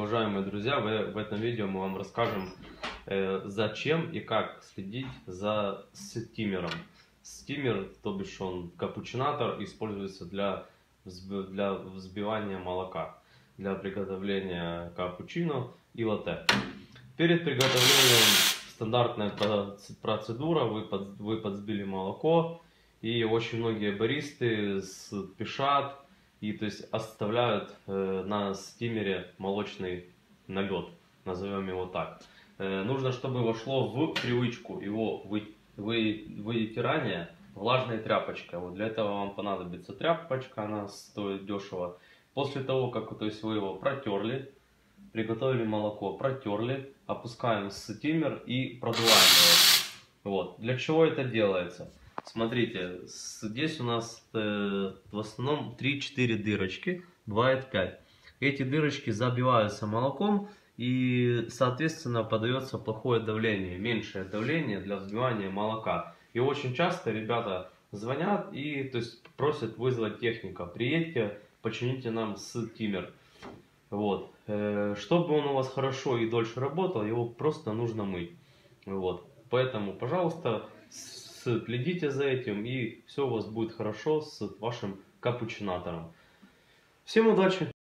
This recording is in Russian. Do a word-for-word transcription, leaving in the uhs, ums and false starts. уважаемые друзья, в этом видео мы вам расскажем, зачем и как следить за стимером. Стимер, то бишь он капучинатор, используется для, для взбивания молока, для приготовления капучино и латте. Перед приготовлением стандартная процедура, вы, под, вы подсбили молоко, и очень многие баристы спешат, и то есть оставляют э, на стимере молочный налет, назовем его так. Э, нужно, чтобы вошло в привычку его вы, вы, вытирание влажной тряпочкой. Вот для этого вам понадобится тряпочка, она стоит дешево. После того, как то есть вы его протерли, приготовили молоко, протерли, опускаем стимер и продуваем его. Вот. Для чего это делается? Смотрите, здесь у нас э, в основном три-четыре дырочки, бывает пять. Эти дырочки забиваются молоком и, соответственно, подается плохое давление, меньшее давление для взбивания молока. И очень часто ребята звонят и то есть, просят вызвать техника. Приедьте, почините нам стимер. Вот. Э, чтобы он у вас хорошо и дольше работал, его просто нужно мыть. Вот. Поэтому, пожалуйста, следите за этим, и все у вас будет хорошо с вашим капучинатором. Всем удачи!